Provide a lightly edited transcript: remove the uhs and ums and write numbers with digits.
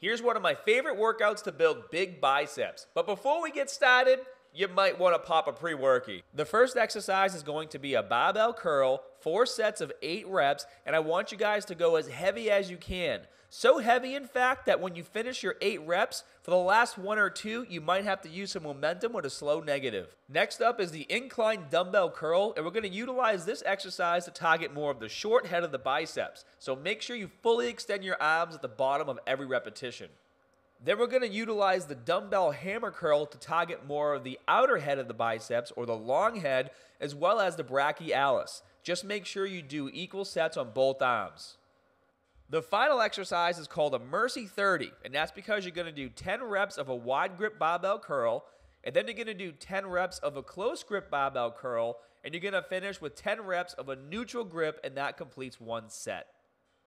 Here's one of my favorite workouts to build big biceps. But before we get started, you might want to pop a pre-worky. The first exercise is going to be a barbell curl, 4 sets of 8 reps, and I want you guys to go as heavy as you can. So heavy, in fact, that when you finish your 8 reps, for the last 1 or 2, you might have to use some momentum with a slow negative. Next up is the incline dumbbell curl, and we're going to utilize this exercise to target more of the short head of the biceps. So make sure you fully extend your arms at the bottom of every repetition. Then we're going to utilize the dumbbell hammer curl to target more of the outer head of the biceps, or the long head, as well as the brachialis. Just make sure you do equal sets on both arms. The final exercise is called a Mercy 30, and that's because you're going to do 10 reps of a wide grip barbell curl, and then you're going to do 10 reps of a close grip barbell curl, and you're going to finish with 10 reps of a neutral grip, and that completes 1 set.